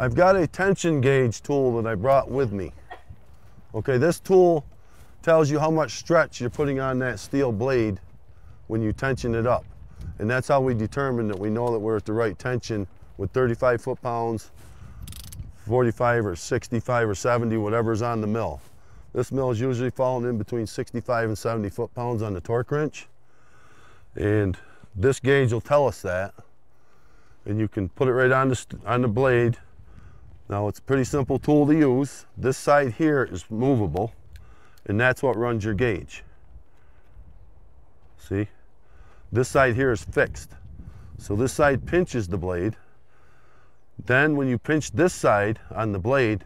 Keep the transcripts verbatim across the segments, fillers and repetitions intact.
I've got a tension gauge tool that I brought with me. Okay, this tool tells you how much stretch you're putting on that steel blade when you tension it up. And that's how we determine that we know that we're at the right tension with thirty-five foot-pounds, forty-five or sixty-five or seventy, whatever's on the mill. This mill is usually falling in between sixty-five and seventy foot-pounds on the torque wrench. And this gauge will tell us that. And you can put it right on the, on the blade. Now it's a pretty simple tool to use. This side here is movable, and that's what runs your gauge. See? This side here is fixed. So this side pinches the blade. Then when you pinch this side on the blade,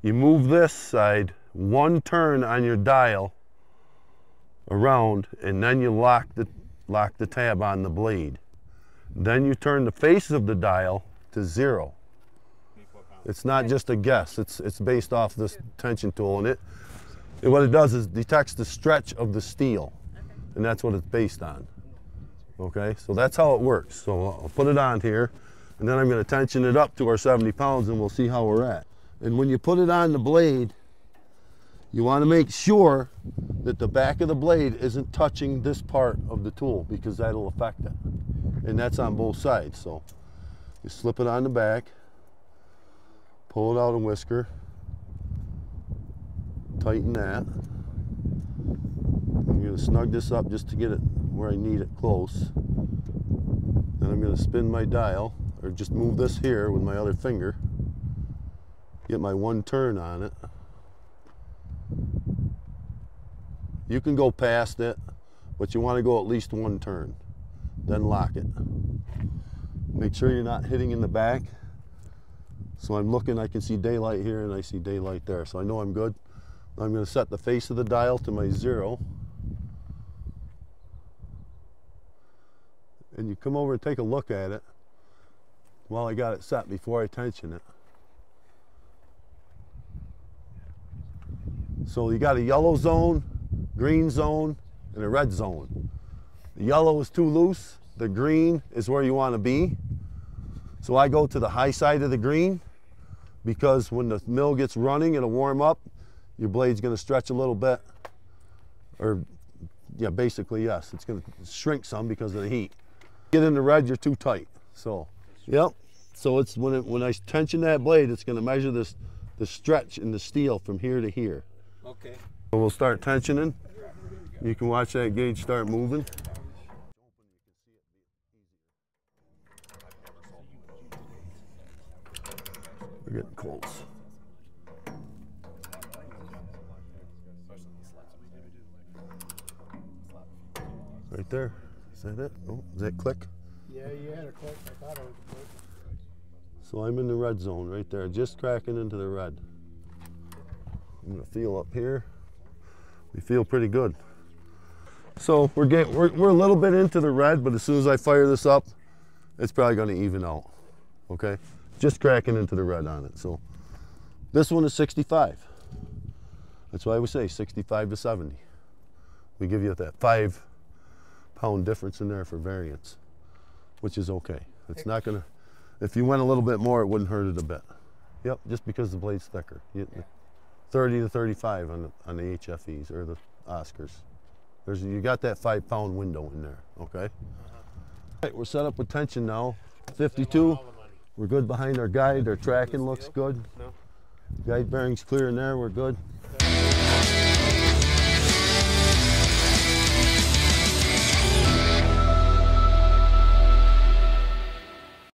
you move this side one turn on your dial around, and then you lock the, lock the tab on the blade. Then you turn the face of the dial to zero. It's not just a guess, it's, it's based off this tension tool, and it, it what it does is detects the stretch of the steel, and that's what it's based on. Okay, so that's how it works. So I'll put it on here, and then I'm going to tension it up to our seventy pounds, and we'll see how we're at. And when you put it on the blade, you want to make sure that the back of the blade isn't touching this part of the tool, because that'll affect it. And that's on both sides, so you slip it on the back, pull it out a whisker, tighten that. I'm going to snug this up just to get it where I need it close. Then I'm going to spin my dial, or just move this here with my other finger, get my one turn on it. You can go past it, but you want to go at least one turn, then lock it. Make sure you're not hitting in the back. So I'm looking, I can see daylight here and I see daylight there, so I know I'm good. I'm going to set the face of the dial to my zero. And you come over and take a look at it while I got it set before I tension it. So you got a yellow zone, green zone, and a red zone. The yellow is too loose, the green is where you want to be. So I go to the high side of the green, because when the mill gets running, it'll warm up, your blade's gonna stretch a little bit, or yeah, basically yes, it's gonna shrink some because of the heat. Get in the red, you're too tight. So, yep, so it's when, it, when I tension that blade, it's gonna measure this, the stretch in the steel from here to here. Okay. So we'll start tensioning. You can watch that gauge start moving. We're getting close. Right there. Is that it? Oh, is that click? Yeah, you had a click. I thought it was a click. So I'm in the red zone right there, just cracking into the red. I'm gonna feel up here. We feel pretty good. So we're getting we're, we're a little bit into the red, but as soon as I fire this up, it's probably gonna even out. Okay? Just cracking into the red on it. So this one is sixty-five. That's why we say sixty-five to seventy. We give you that five pound difference in there for variance, which is okay. It's not gonna, if you went a little bit more, it wouldn't hurt it a bit. Yep, just because the blade's thicker. You, yeah. thirty to thirty-five on the, on the H F Es or the Oscars. There's, you got that five pound window in there, okay? Uh-huh. All right, we're set up with tension now. fifty-two, we're good behind our guide. Our tracking looks good. Guide bearings clear in there, we're good.